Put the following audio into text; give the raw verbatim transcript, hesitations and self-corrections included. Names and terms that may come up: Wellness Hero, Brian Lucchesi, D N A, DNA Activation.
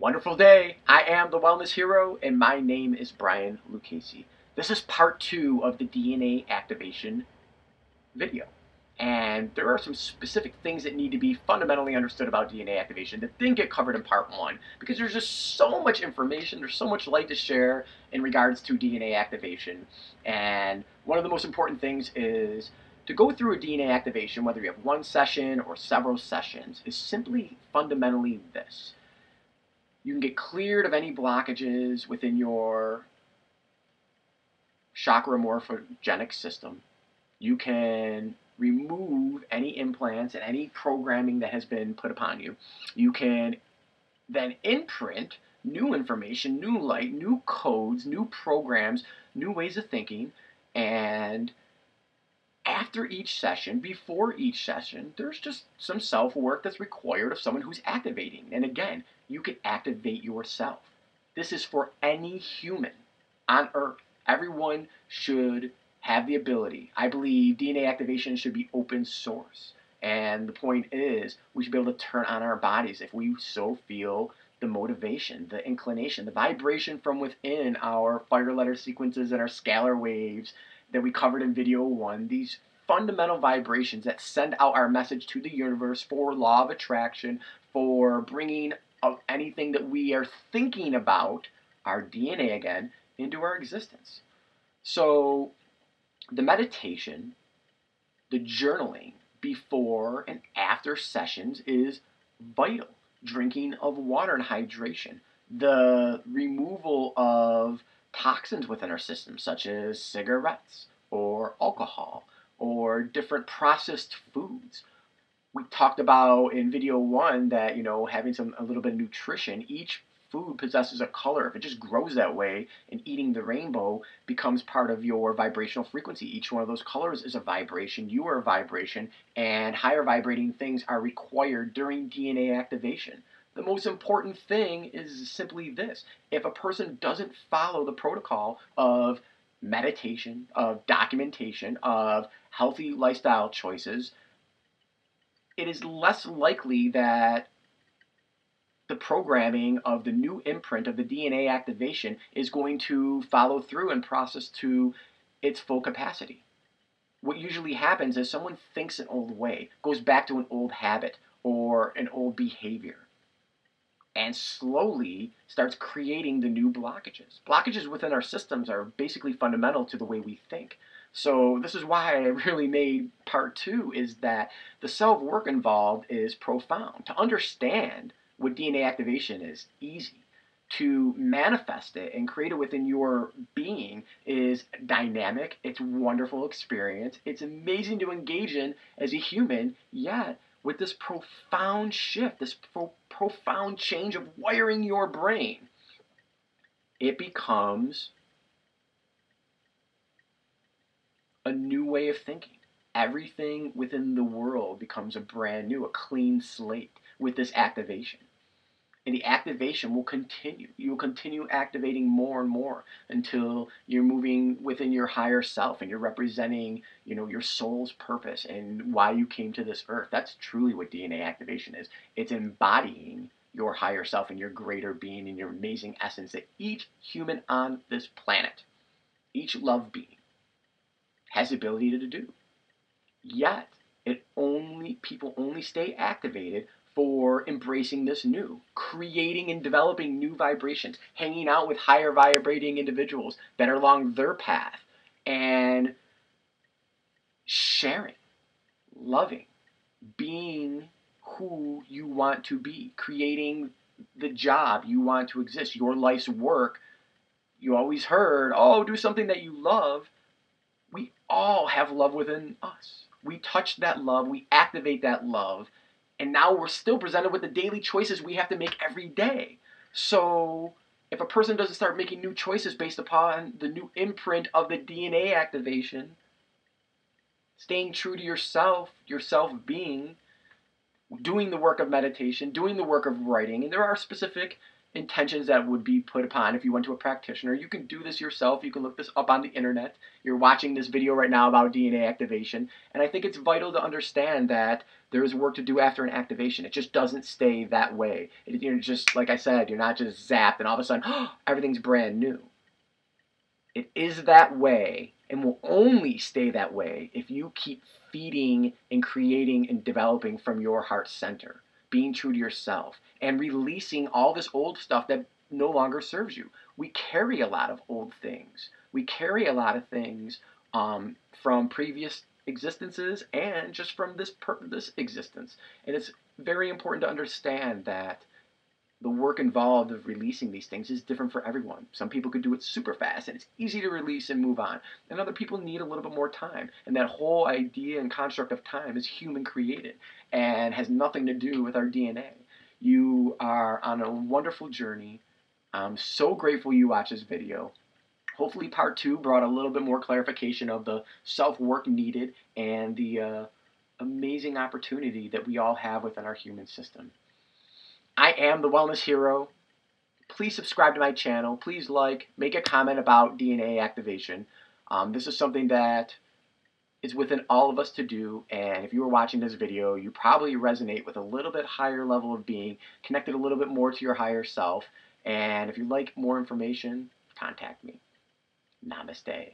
Wonderful day. I am the Wellness Hero, and my name is Brian Lucchesi. This is part two of the D N A activation video. And there are some specific things that need to be fundamentally understood about D N A activation that didn't get covered in part one, because there's just so much information, there's so much light to share in regards to D N A activation. And one of the most important things is to go through a D N A activation, whether you have one session or several sessions, is simply fundamentally this. You can get cleared of any blockages within your chakra morphogenic system. You can remove any implants and any programming that has been put upon you. You can then imprint new information, new light, new codes, new programs, new ways of thinking. And after each session, before each session, there's just some self-work that's required of someone who's activating. And again, you can activate yourself. This is for any human on Earth. Everyone should have the ability. I believe D N A activation should be open source. And the point is, we should be able to turn on our bodies if we so feel the motivation, the inclination, the vibration from within our fire letter sequences and our scalar waves that we covered in video one, these fundamental vibrations that send out our message to the universe for law of attraction, for bringing of anything that we are thinking about, our D N A again, into our existence. So the meditation, the journaling before and after sessions is vital. Drinking of water and hydration, the removal of toxins within our system, such as cigarettes or alcohol or different processed foods. We talked about in video one that, you know, having some a little bit of nutrition, each food possesses a color. If it just grows that way and eating the rainbow becomes part of your vibrational frequency, each one of those colors is a vibration. You are a vibration, and higher vibrating things are required during D N A activation. The most important thing is simply this. If a person doesn't follow the protocol of meditation, of documentation, of healthy lifestyle choices, it is less likely that the programming of the new imprint of the D N A activation is going to follow through and process to its full capacity. What usually happens is someone thinks an old way, goes back to an old habit or an old behavior, and slowly starts creating the new blockages. Blockages within our systems are basically fundamental to the way we think. So this is why I really made part two, is that the self-work involved is profound. To understand what D N A activation is easy. To manifest it and create it within your being is dynamic. It's a wonderful experience. It's amazing to engage in as a human, yet with this profound shift, this pro profound change of wiring your brain, it becomes a new way of thinking. Everything within the world becomes a brand new, a clean slate with this activation. And the activation will continue. You will continue activating more and more until you're moving within your higher self and you're representing, you know, your soul's purpose and why you came to this earth. That's truly what D N A activation is. It's embodying your higher self and your greater being and your amazing essence that each human on this planet, each love being, has the ability to do. Yet, it only people only stay activated for embracing this new, creating and developing new vibrations, hanging out with higher vibrating individuals that are along their path, and sharing, loving, being who you want to be, creating the job you want to exist, your life's work. You always heard, oh, do something that you love. We all have love within us. We touch that love, we activate that love, and now we're still presented with the daily choices we have to make every day. So if a person doesn't start making new choices based upon the new imprint of the D N A activation, staying true to yourself, your self-being, doing the work of meditation, doing the work of writing, and there are specific intentions that would be put upon if you went to a practitioner. You can do this yourself. You can look this up on the internet. You're watching this video right now about D N A activation, and I think it's vital to understand that there is work to do after an activation. It just doesn't stay that way. It, you're just, like I said, you're not just zapped and all of a sudden, oh, everything's brand new. It is that way and will only stay that way if you keep feeding and creating and developing from your heart center, being true to yourself, and releasing all this old stuff that no longer serves you. We carry a lot of old things. We carry a lot of things um, from previous existences and just from this, per this existence. And it's very important to understand that the work involved of releasing these things is different for everyone. Some people could do it super fast and it's easy to release and move on. And other people need a little bit more time. And that whole idea and construct of time is human created and has nothing to do with our D N A. You are on a wonderful journey. I'm so grateful you watched this video. Hopefully part two brought a little bit more clarification of the self-work needed and the uh, amazing opportunity that we all have within our human system. I am the Wellness Hero. Please subscribe to my channel. Please like, make a comment about D N A activation. Um, this is something that is within all of us to do. And if you were watching this video, you probably resonate with a little bit higher level of being, connected a little bit more to your higher self. And if you'd like more information, contact me. Namaste.